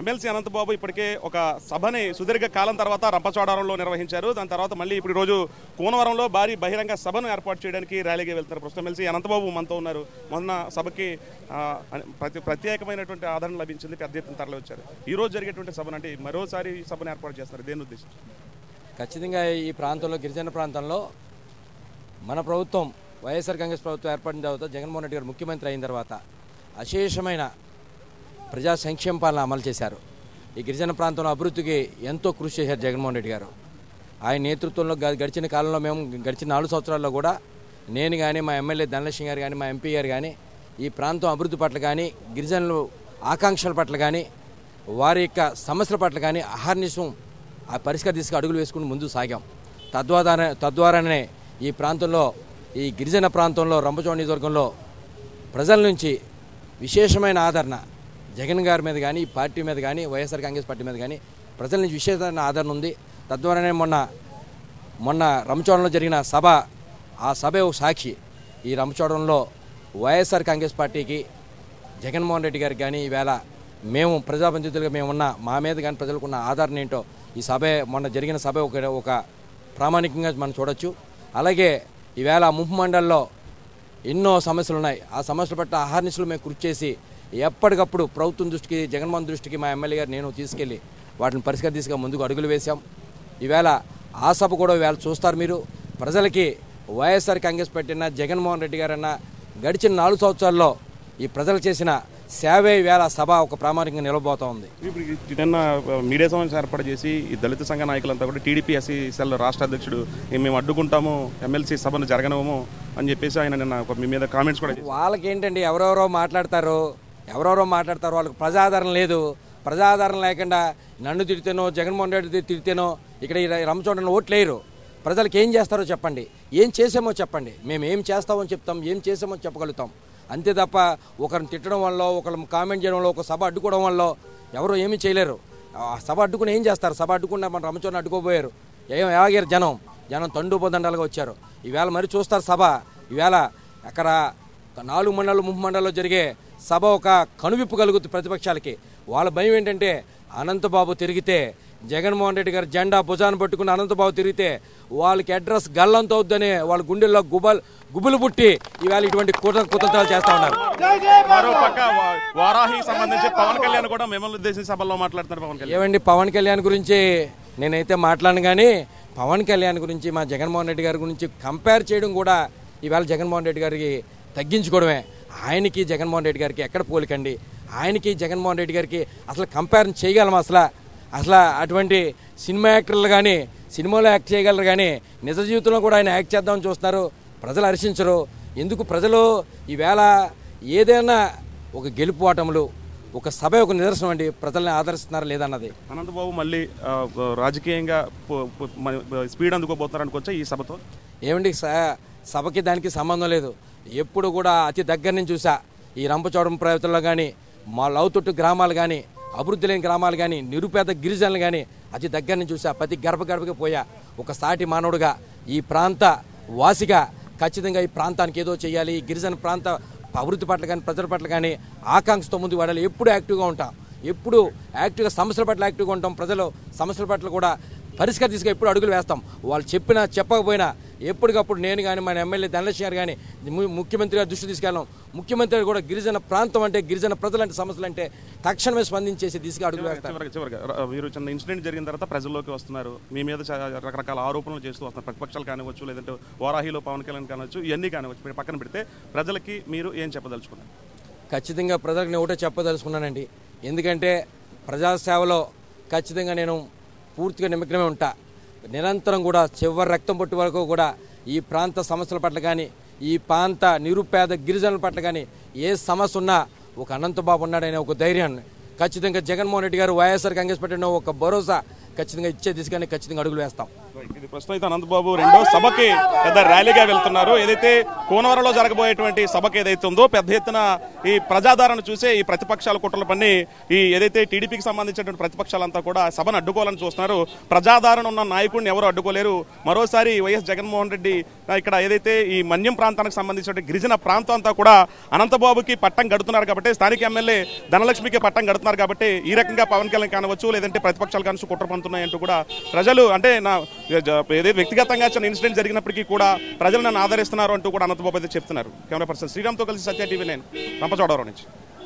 MLC Anantha Babu ఇప్పటికే ఒక సభని సుదీర్ఘ కాలం తర్వాత రంపచోడవరంలో నిర్వహించారు. దాని తర్వాత మళ్ళీ ఇప్పుడు రోజు కోనవరంలో భారీ బహిరంగ సభను ఏర్పాటు చేయడానికి ర్యాలీగా వెళ్తున్నారు. ప్రస్తుతం ఎమ్మెల్సీ అనంతబాబు మనతో ఉన్నారు. మొన్న సభకి ప్రత్యేకమైనటువంటి ఆదరణ లభించింది, పెద్ద ఎత్తున తరలివచ్చారు. ఈ రోజు జరిగేటువంటి సభను అంటే మరోసారి సభను ఏర్పాటు చేస్తున్నారు, దేని ఉద్దేశం? ఖచ్చితంగా ఈ ప్రాంతంలో, గిరిజన ప్రాంతంలో మన ప్రభుత్వం, వైఎస్ఆర్ కాంగ్రెస్ ప్రభుత్వం ఏర్పడిన తర్వాత, జగన్మోహన్ రెడ్డి గారు ముఖ్యమంత్రి అయిన తర్వాత అశేషమైన ప్రజా సంక్షేమ పాలన అమలు చేశారు. ఈ గిరిజన ప్రాంతంలో అభివృద్ధికి ఎంతో కృషి చేశారు జగన్మోహన్ రెడ్డి గారు. ఆయన నేతృత్వంలో గడిచిన కాలంలో, మేము గడిచిన 4 సంవత్సరాల్లో కూడా నేను కానీ, మా ఎమ్మెల్యే ధనలక్ష్మి గారు కానీ, మా ఎంపీ గారు కానీ ఈ ప్రాంతం అభివృద్ధి పట్ల కానీ, గిరిజనుల ఆకాంక్షల పట్ల కానీ, వారి యొక్క సమస్యల పట్ల కానీ అహర్నిశం ఆ పరిష్కార దిశగా అడుగులు వేసుకుని ముందు సాగాం. తద్వారానే ఈ ప్రాంతంలో, ఈ గిరిజన ప్రాంతంలో రంపచోడ నియోజకవర్గంలో ప్రజల నుంచి విశేషమైన ఆదరణ జగన్ గారి మీద కానీ, పార్టీ మీద కానీ, వైఎస్ఆర్ కాంగ్రెస్ పార్టీ మీద కానీ ప్రజల నుంచి విశేషమైన ఆదరణ ఉంది. తద్వారానే మొన్న రంపచోడలో జరిగిన సభ, ఆ సభే ఒక సాక్షి. ఈ రంపచోడంలో వైఎస్ఆర్ కాంగ్రెస్ పార్టీకి, జగన్మోహన్ రెడ్డి గారికి కానీ, ఈవేళ మేము ప్రజాప్రతినిధులుగా మేమున్న మా మీద కానీ ప్రజలకున్న ఆదరణ ఏంటో ఈ సభే, మొన్న జరిగిన సభ ఒక ప్రామాణికంగా మనం చూడవచ్చు. అలాగే ఈవేళ ముంపు మండలంలో ఎన్నో సమస్యలు ఉన్నాయి. ఆ సమస్యల పట్ల అహర్నిశలు మేము కృషి చేసి ఎప్పటికప్పుడు ప్రభుత్వం దృష్టికి, జగన్మోహన్ దృష్టికి మా ఎమ్మెల్యే గారు నేను తీసుకెళ్ళి వాటిని పరిష్కార దిశగా ముందుకు అడుగులు వేశాం. ఈవేళ ఆ సభ కూడా ఈవేళ చూస్తారు మీరు. ప్రజలకి వైఎస్ఆర్ కాంగ్రెస్ పెట్టిన జగన్మోహన్ రెడ్డి గారన్నా గడిచిన 4 సంవత్సరాల్లో ఈ ప్రజలు చేసిన సేవే ఈవేళ సభ ఒక ప్రామాణికంగా నిలబోతూ ఉంది. నిన్న మీడియా సమావేశం ఏర్పాటు చేసి ఈ దళిత సంఘ నాయకులంతా కూడా టీడీపీ ఎస్సీ సెల్ రాష్ట్ర అధ్యక్షుడు మేము అడ్డుకుంటాము, ఎమ్మెల్సీ సభను జరగనము అని చెప్పేసి ఆయన నిన్న మీ మీద కామెంట్స్ కూడా. వాళ్ళకేంటండి, ఎవరెవరో మాట్లాడతారు, వాళ్ళకి ప్రజాదరణ లేదు. ప్రజాదరణ లేకుండా నన్ను తిడితేనో, జగన్మోహన్ రెడ్డి తిడితేనో ఇక్కడ ఈ రంపచోడను ఓట్లేరు. ప్రజలకు ఏం చేస్తారో చెప్పండి, ఏం చేసామో చెప్పండి. మేము ఏం చేస్తామని చెప్తాం, ఏం చేసామో చెప్పగలుగుతాం. అంతే తప్ప ఒకరిని తిట్టడం వల్ల, ఒకరిని కామెంట్ చేయడం వల్ల, ఒక సభ అడ్డుకోవడం వల్ల ఎవరు ఏమీ చేయలేరు. సభ అడ్డుకుని ఏం చేస్తారు? సభ అడ్డుకుండా మన రంపచోడను అడ్డుకోబోయారు. ఏమయ్యారు? జనం తండూపోదండాలుగా వచ్చారు. ఈవేళ మరి చూస్తారు సభ. ఈవేళ అక్కడ 4 మండలాలు, 3 మండలాల్లో జరిగే సభ ఒక కనువిప్పు కలుగుతుంది ప్రతిపక్షాలకి. వాళ్ళ భయం ఏంటంటే, అనంతబాబు తిరిగితే, జగన్మోహన్ రెడ్డి గారు జెండా భుజాన్ని పట్టుకుని అనంతబాబు తిరిగితే వాళ్ళకి అడ్రస్ గల్లంత అవుద్దని వాళ్ళ గుండెల్లో గుబులు పుట్టి ఇవాళ ఇటువంటి కుతంత్రాలు చేస్తా ఉన్నారు. మరో పక్క వారాహి సంబంధించి పవన్ కళ్యాణ్ కూడా మిమ్మల్ని ఉద్దేశించి సభలో మాట్లాడుతున్నారు. పవన్ కళ్యాణ్ గురించి నేనైతే మాట్లాడను, కానీ పవన్ కళ్యాణ్ గురించి మా జగన్మోహన్ రెడ్డి గారి గురించి కంపేర్ చేయడం కూడా ఇవాళ జగన్మోహన్ రెడ్డి గారికి తగ్గించుకోవడమే. ఆయనకి జగన్మోహన్ రెడ్డి గారికి ఎక్కడ పోలికండి? ఆయనకి జగన్మోహన్ రెడ్డి గారికి అసలు కంపేర్ చేయగలం? అసలు అటువంటి సినిమా యాక్టర్లు కానీ, సినిమాలో యాక్ట్ చేయగలరు, కానీ నిజ జీవితంలో కూడా ఆయన యాక్ట్ చేద్దామని చూస్తున్నారు. ప్రజలు హర్షించరు. ఎందుకు? ప్రజలు ఈవేళ ఏదైనా ఒక గెలుపు ఓటములు ఒక సభ ఒక నిదర్శనం అండి, ప్రజల్ని ఆదరిస్తున్నారు లేదన్నది. అనంతబాబు మళ్ళీ రాజకీయంగా స్పీడ్ అందుకోబోతున్నారు అనుకోవచ్చా ఈ సభతో? ఏమండి, సభకి దానికి సంబంధం లేదు. ఎప్పుడు కూడా అతి దగ్గర నుంచి చూసా ఈ రంపచోడం ప్రాంతంలో కానీ, మా లౌతుట్టు గ్రామాలు కానీ, అభివృద్ధి లేని గ్రామాలు కానీ, నిరుపేద గిరిజనులు కానీ అతి దగ్గర నుంచి చూసా. ప్రతి గడప గడపకి పోయా. ఒక సాటి మానవుడుగా, ఈ ప్రాంత వాసిగా ఖచ్చితంగా ఈ ప్రాంతానికి ఏదో చేయాలి. ఈ గిరిజన ప్రాంత అభివృద్ధి పట్ల కానీ, ప్రజల పట్ల కానీ ఆకాంక్షతో ముందుకు వాడాలి. ఎప్పుడు యాక్టివ్గా ఉంటాం, ఎప్పుడు యాక్టివ్గా సమస్యల పట్ల యాక్టివ్గా ఉంటాం. ప్రజలు సమస్యల పట్ల కూడా పరిష్కార దిశగా ఎప్పుడు అడుగులు వేస్తాం. వాళ్ళు చెప్పినా చెప్పకపోయినా ఎప్పటికప్పుడు నేను కానీ, మన ఎమ్మెల్యే ధనలక్ష్మి గారు కానీ ముఖ్యమంత్రి గారు దృష్టి తీసుకెళ్ళాం. ముఖ్యమంత్రి గారు కూడా గిరిజన ప్రాంతం అంటే, గిరిజన ప్రజలు అంటే, సమస్యలు అంటే తక్షణమే స్పందించేసి దిశగా అడుగులు వేస్తారు. చివరిగా మీరు చిన్న ఇన్సిడెంట్ జరిగిన తర్వాత ప్రజల్లోకి వస్తున్నారు. మీ మీద రకరకాల ఆరోపణలు చేస్తూ వస్తున్నారు. ప్రతిపక్షాలు కానివచ్చు, లేదంటే వారాహిలో పవన్ కళ్యాణ్ కానివచ్చు, ఇవన్నీ కానివచ్చు. పక్కన పెడితే ప్రజలకి మీరు ఏం చెప్పదలుచుకున్నారు? ఖచ్చితంగా ప్రజలకు నేను ఒకటే చెప్పదలుచుకున్నానండి. ఎందుకంటే ప్రజాసేవలో ఖచ్చితంగా నేను పూర్తిగా నిమగ్నమే ఉంటా. నిరంతరం కూడా చివరి రక్తం పొట్టు వరకు కూడా ఈ ప్రాంత సమస్యల పట్ల కానీ, ఈ ప్రాంత నిరుపేద గిరిజనుల పట్ల కానీ ఏ సమస్య ఉన్నా ఒక అనంతబాబు ఉన్నాడనే ఒక ధైర్యాన్ని ఖచ్చితంగా జగన్మోహన్ రెడ్డి గారు, వైఎస్ఆర్ కాంగ్రెస్ పార్టీ ఒక భరోసా ఖచ్చితంగా ఇచ్చే దిశగానే ఖచ్చితంగా అడుగులు వేస్తాం. ఇది ప్రస్తుతం అయితే అనంతబాబు రెండో సభకి పెద్ద ర్యాలీగా వెళ్తున్నారు. ఏదైతే కోనవరంలో జరగబోయేటువంటి సభకి ఏదైతే ఉందో పెద్ద ఎత్తున ఈ ప్రజాదరణ చూసే ఈ ప్రతిపక్షాల కుట్రలు పని ఈ ఏదైతే టీడీపీకి సంబంధించినటువంటి ప్రతిపక్షాలంతా కూడా సభను అడ్డుకోవాలని చూస్తున్నారు. ప్రజాదరణ ఉన్న నాయకుడిని ఎవరు అడ్డుకోలేరు. మరోసారి వైఎస్ జగన్మోహన్ రెడ్డి ఇక్కడ ఏదైతే ఈ మన్యం ప్రాంతానికి సంబంధించిన గిరిజన ప్రాంతం అంతా కూడా అనంతబాబుకి పట్టం కడుతున్నారు కాబట్టి, స్థానిక ఎమ్మెల్యే ధనలక్ష్మికి పట్టం కడుతున్నారు కాబట్టి ఈ రకంగా పవన్ కళ్యాణ్ కానవచ్చు, లేదంటే ప్రతిపక్షాలు కానవచ్చు కుట్ర పంతున్నాయంటూ కూడా ప్రజలు అంటే నా ఏదైతే వ్యక్తిగతంగా చిన్న ఇన్సిడెంట్ జరిగినప్పటికీ కూడా ప్రజలు నన్ను ఆదరిస్తున్నారు అంటూ కూడా అనంతబాబు అయితే చెప్తున్నారు. కెమెరా పర్సన్ శ్రీరామ్తో కలిసి సత్య టీవీ నేను రంపచోడవరం నుంచి.